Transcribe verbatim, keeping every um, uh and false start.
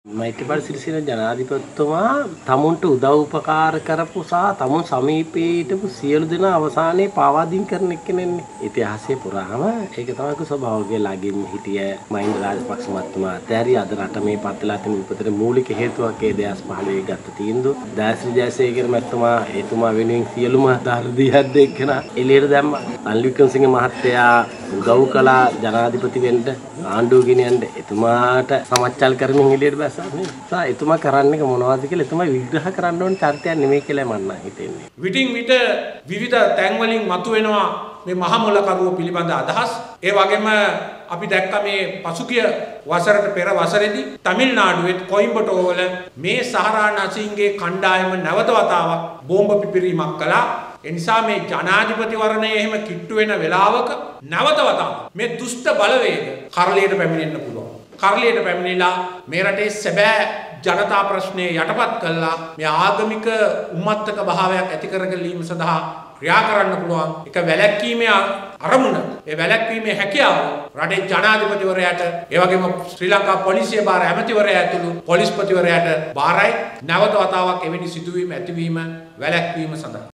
මෛත්‍රීපාල සිරිසේන ජනාධිපතිතුමා තමුන්ට උදව් උපකාර කරපු සහ තමුන් සමීපේ හිටපු සියලු දෙනා අවසානයේ පාවාදීන් කරන එක්කෙනෙන්නේ. ඉතිහාසයේ පුරාම ඒක තමයි කුසභාවගේ ළඟින් හිටිය මහින්ද රාජපක්ෂ මහත්මයා අතහැරි අද රට මේ පත්ලා තියෙන විපතට මූලික හේතුවක් ඒ දෙදහස් පහළොවේ ගත්ත තීන්දුව. දයශ්‍රී ජයසේකර මහත්මයා එතුමා වෙනුවෙන් සියලුම ධර්දියක් දෙකන එළියට දැම්මා. රනිල් වික්‍රමසිංහ මහත්තයා උදව් කළා ජනාධිපති වෙන්න ආණ්ඩුව ගෙනියන්න එතුමාට සමච්චල් කරමින් එළියට සා එතුමා කරන්නේ මොනවද කියලා එතුමා විග්‍රහ කරන්න ඕන චරිතයක් නෙමෙයි කියලා මම නම් හිතන්නේ. විටින් විට විවිධ තැන් වලින් මතුවෙනවා මේ මහ මොළ කරුව පිළිබඳ අදහස්. ඒ වගේම අපි දැක්කා මේ පසුගිය වසරට පෙර වසරේදී තමිල්නාඩුවේ කොයිම්බටෝ වල මේ සහරාණසිංහගේ කණ්ඩායම නැවත වතාවක් බෝම්බ පිපිරීමක් කළා. ඒ නිසා මේ ජනාධිපතිවරණය එහෙම කිට්ටු වෙන වෙලාවක නැවත වතාවක් මේ දුෂ්ට බලවේග කරලියට පැමිණෙන්න පුළුවන්. කරලියට පැමිණිලා මේ රටේ සැබෑ ජනතා ප්‍රශ්නය යටපත් කළා මේ ආගමික උම්මත්තක භාවයක් ඇති කර ගැනීම සඳහා ක්‍රියා කරන්න පුළුවන් එක වැළැක්වීමේ අරමුණ ඒ වැළැක්වීමේ හැකියාව රටේ ජනාධිපතිවරයාට ඒ වගේම ශ්‍රී ලංකා පොලිසිය භාර ඇමතිවරයා ඇතුළු පොලිස්පතිවරයාට භාරයි නැවත වතාවක් එවැනි සිදුවීම් ඇතිවීම වැළැක්වීම සඳහා